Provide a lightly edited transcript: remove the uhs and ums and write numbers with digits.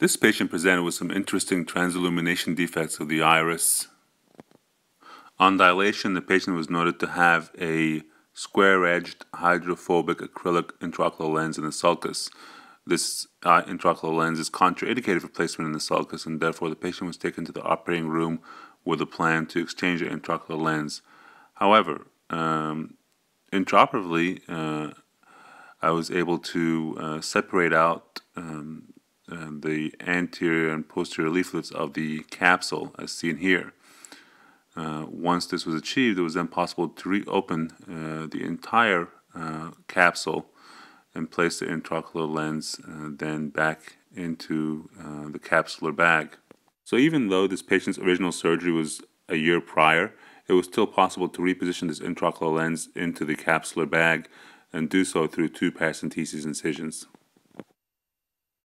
This patient presented with some interesting transillumination defects of the iris. On dilation, the patient was noted to have a square-edged hydrophobic acrylic intraocular lens in the sulcus. This intraocular lens is contraindicated for placement in the sulcus, and therefore the patient was taken to the operating room with a plan to exchange the intraocular lens. However, intraoperatively, I was able to separate out the anterior and posterior leaflets of the capsule, as seen here. Once this was achieved, it was then possible to reopen the entire capsule and place the intraocular lens then back into the capsular bag. So even though this patient's original surgery was a year prior, it was still possible to reposition this intraocular lens into the capsular bag and do so through two paracentesis incisions.